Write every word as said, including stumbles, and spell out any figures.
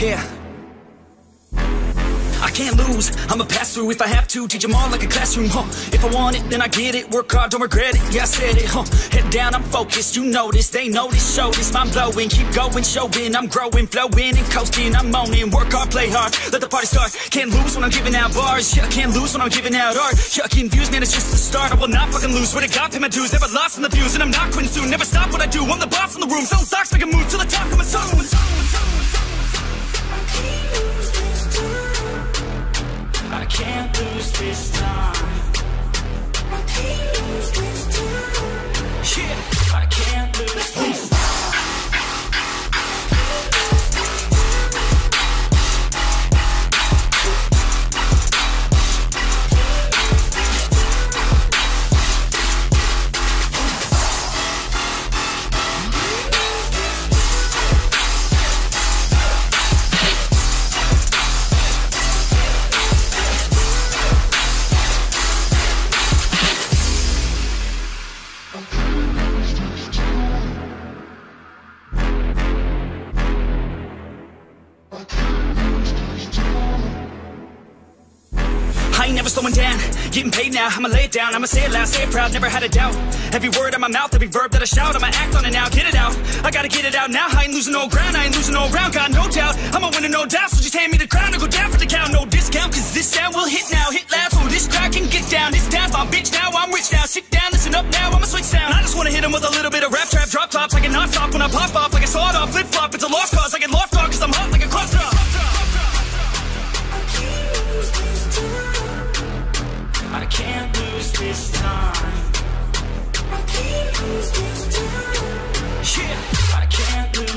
Yeah. I can't lose, I'ma pass through if I have to. Teach them all like a classroom, huh? If I want it, then I get it. Work hard, don't regret it, yeah, I said it, huh? Head down, I'm focused, you know this. They know this, show this, mind blowing. Keep going, showing, I'm growing, flowing and coasting, I'm owning. Work hard, play hard, let the party start. Can't lose when I'm giving out bars. Yeah, I can't lose when I'm giving out art. Yeah, confused, man, it's just the start. I will not fucking lose, swear to God, pay my dues. Never lost in the views, and I'm not quitting soon. Never stop what I do, I'm the boss in the room. Selling socks, make a move, to the top, I'm a song. I can't lose this time. I can't lose this time. Yeah, I can't lose this time. Never slowing down, getting paid now, I'ma lay it down, I'ma say it loud, say it proud, never had a doubt. Every word out my mouth, every verb that I shout, I'ma act on it now, get it out, I gotta get it out now. I ain't losing no ground, I ain't losing no round, got no doubt, I'ma win and no doubt. So just hand me the crown, I'll go down for the count, no discount, cause this sound will hit now, hit loud, so this crowd can get down. This town's my bitch now, I'm rich now, sit down, listen up now, I'ma switch sound. I just wanna hit him with a little bit of rap trap, drop tops, I can not stop when I pop off, like a sawed off, flip flop, it's a lost cause, I get lost on cause I'm hot like a crop top. I can't lose this time. I can't lose this time. Yeah, I can't lose.